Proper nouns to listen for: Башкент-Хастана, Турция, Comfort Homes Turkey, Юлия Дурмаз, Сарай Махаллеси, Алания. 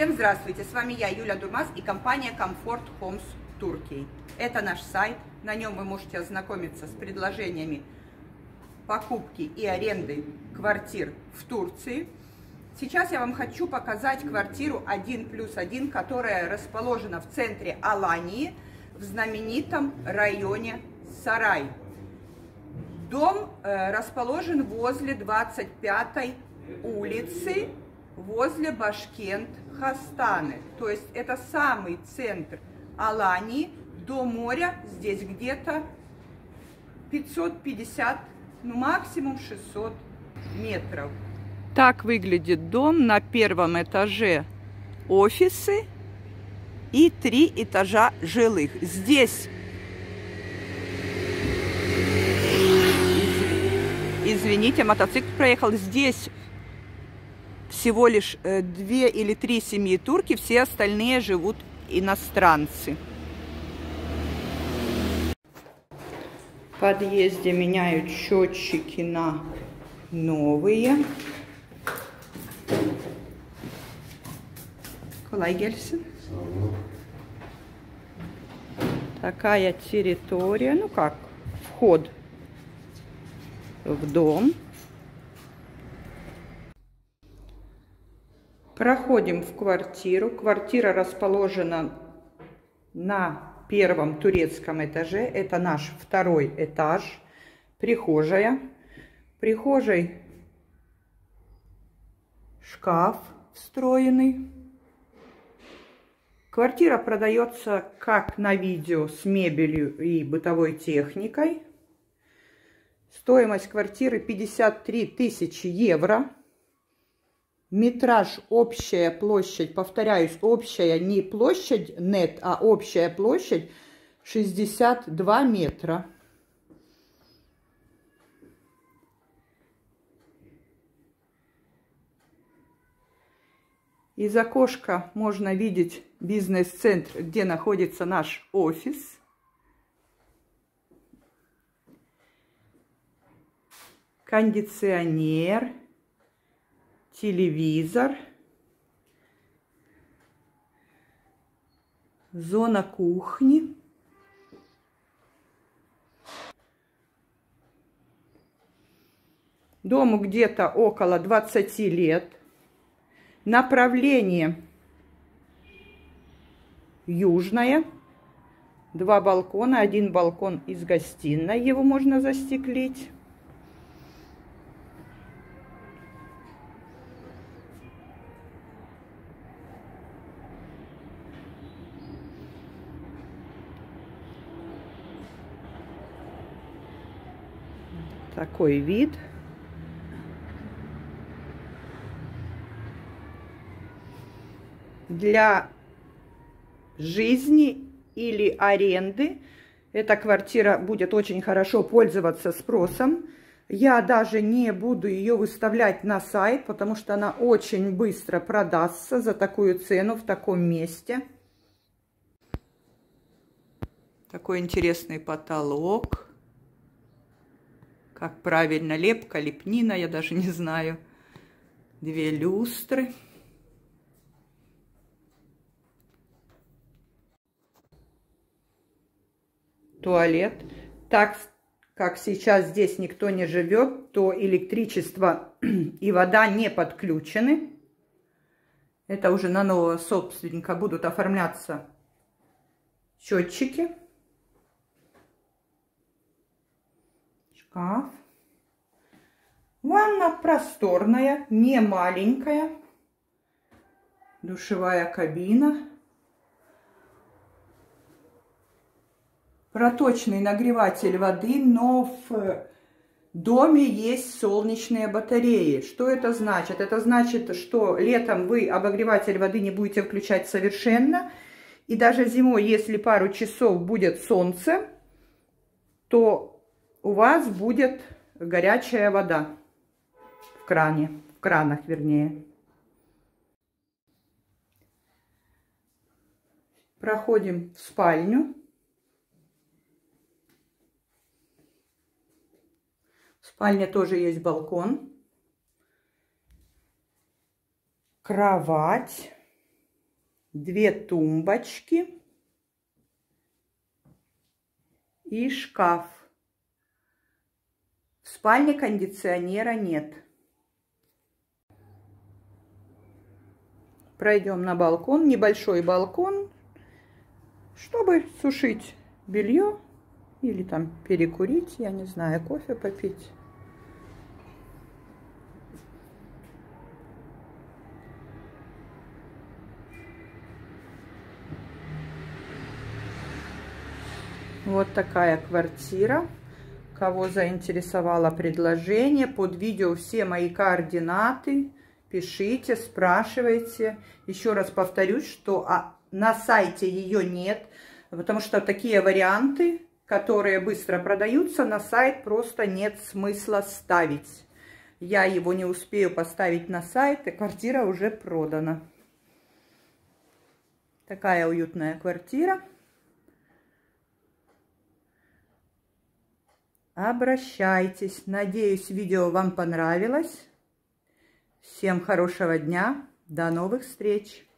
Всем здравствуйте, с вами я, Юлия Дурмаз, и компания Comfort Homes Turkey. Это наш сайт, на нем вы можете ознакомиться с предложениями покупки и аренды квартир в Турции. Сейчас я вам хочу показать квартиру 1+1, которая расположена в центре Алании, в знаменитом районе Сарай. Дом расположен возле 25-й улицы, возле Башкент-Хастаны. То есть это самый центр Алании, до моря здесь где-то 550, ну максимум 600 метров. Так выглядит дом. На первом этаже офисы и 3 этажа жилых. Здесь, извините, мотоцикл проехал, здесь всего лишь 2 или 3 семьи турки, все остальные живут иностранцы. В подъезде меняют счетчики на новые. Колай Гельсин. Такая территория, ну как, вход в дом. Проходим в квартиру. Квартира расположена на первом турецком этаже. Это наш второй этаж. Прихожая. В прихожей шкаф встроенный. Квартира продается как на видео с мебелью и бытовой техникой. Стоимость квартиры 53 тысячи евро. Метраж, общая площадь, повторяюсь, общая не площадь нет, а общая площадь 62 метра. Из окошка можно видеть бизнес-центр, где находится наш офис. Кондиционер. Телевизор, зона кухни, дому где-то около 20 лет, направление южное, 2 балкона, 1 балкон из гостиной, его можно застеклить. Такой вид. Для жизни или аренды эта квартира будет очень хорошо пользоваться спросом. Я даже не буду ее выставлять на сайт, потому что она очень быстро продастся за такую цену в таком месте. Такой интересный потолок. Как правильно, лепка, лепнина, я даже не знаю. 2 люстры. Туалет. Так как сейчас здесь никто не живет, то электричество и вода не подключены. Это уже на нового собственника будут оформляться счетчики. Шкаф. Ванна просторная, не маленькая. Душевая кабина. Проточный нагреватель воды, но в доме есть солнечные батареи. Что это значит? Это значит, что летом вы обогреватель воды не будете включать совершенно. И даже зимой, если пару часов будет солнце, то у вас будет горячая вода в кране, в кранах, вернее. Проходим в спальню. В спальне тоже есть балкон. Кровать. 2 тумбочки и шкаф. В спальне кондиционера нет. Пройдем на балкон, небольшой балкон, чтобы сушить белье или там перекурить, я не знаю, кофе попить. Вот такая квартира. Кого заинтересовало предложение, под видео все мои координаты. Пишите, спрашивайте. Еще раз повторюсь, что на сайте ее нет, потому что такие варианты, которые быстро продаются, на сайт просто нет смысла ставить. Я его не успею поставить на сайт, и квартира уже продана. Такая уютная квартира. Обращайтесь. Надеюсь, видео вам понравилось. Всем хорошего дня. До новых встреч.